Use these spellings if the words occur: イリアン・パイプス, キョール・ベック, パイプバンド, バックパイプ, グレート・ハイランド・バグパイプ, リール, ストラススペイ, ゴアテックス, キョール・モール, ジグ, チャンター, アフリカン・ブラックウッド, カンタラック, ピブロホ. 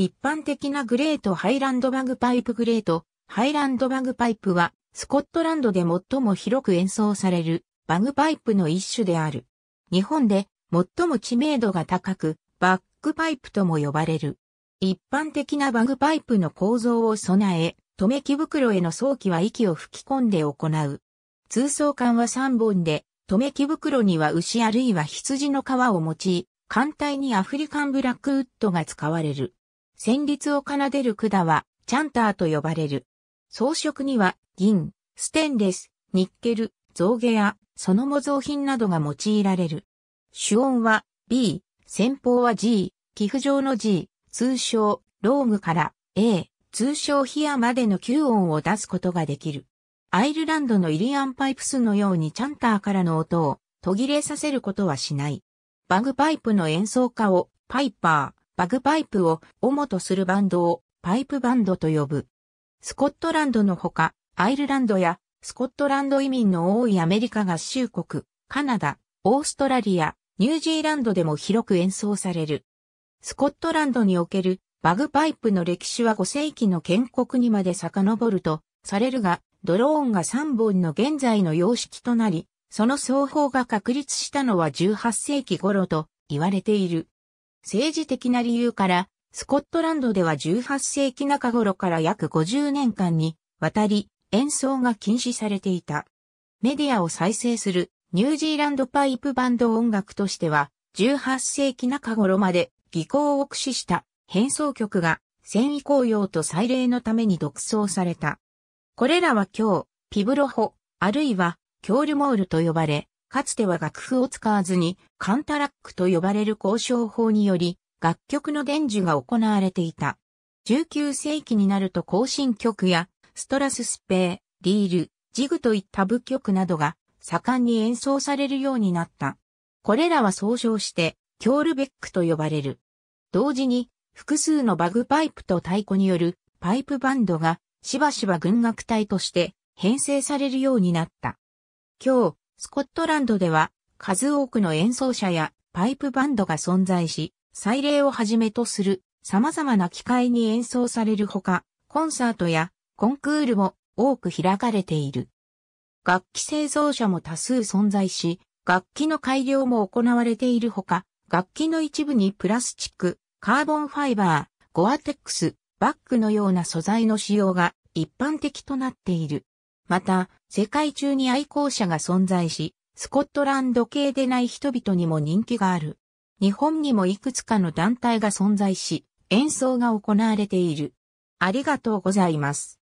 一般的なグレートハイランドバグパイプグレートハイランドバグパイプはスコットランドで最も広く演奏されるバグパイプの一種である。日本で最も知名度が高くバックパイプとも呼ばれる。一般的なバグパイプの構造を備え、留木袋への送気は息を吹き込んで行う。通奏管は3本で、留木袋には牛あるいは羊の皮を用い、艦隊にアフリカンブラックウッドが使われる。旋律を奏でる管は、チャンターと呼ばれる。装飾には、銀、ステンレス、ニッケル、象牙や、その模造品などが用いられる。主音は B、先方は G、寄付上の G、通称、ローグから A、通称ヒアまでの9音を出すことができる。アイルランドのイリアンパイプスのようにチャンターからの音を途切れさせることはしない。バグパイプの演奏家をパイパー、バグパイプを主とするバンドをパイプバンドと呼ぶ。スコットランドのほか、アイルランドやスコットランド移民の多いアメリカ合衆国、カナダ、オーストラリア、ニュージーランドでも広く演奏される。スコットランドにおけるバグパイプの歴史は5世紀の建国にまで遡るとされるが、ドローンが3本の現在の様式となり、その奏法が確立したのは18世紀頃と言われている。政治的な理由から、スコットランドでは18世紀中頃から約50年間にわたり演奏が禁止されていた。メディアを再生するニュージーランドパイプバンド音楽としては、18世紀中頃まで技巧を駆使した変奏曲が戦意高揚と祭礼のために独奏された。これらは今日、ピブロホ、あるいは、キョールモールと呼ばれ、かつては楽譜を使わずに、カンタラックと呼ばれる交渉法により、楽曲の伝授が行われていた。19世紀になると行進曲や、ストラススペー、リール、ジグといった舞曲などが、盛んに演奏されるようになった。これらは総称して、キョールベックと呼ばれる。同時に、複数のバグパイプと太鼓による、パイプバンドが、しばしば軍楽隊として編成されるようになった。今日、スコットランドでは数多くの演奏者やパイプバンドが存在し、祭礼をはじめとする様々な機会に演奏されるほか、コンサートやコンクールも多く開かれている。楽器製造者も多数存在し、楽器の改良も行われているほか、楽器の一部にプラスチック、カーボンファイバー、ゴアテックス、バッグのような素材の使用が一般的となっている。また、世界中に愛好者が存在し、スコットランド系でない人々にも人気がある。日本にもいくつかの団体が存在し、演奏が行われている。ありがとうございます。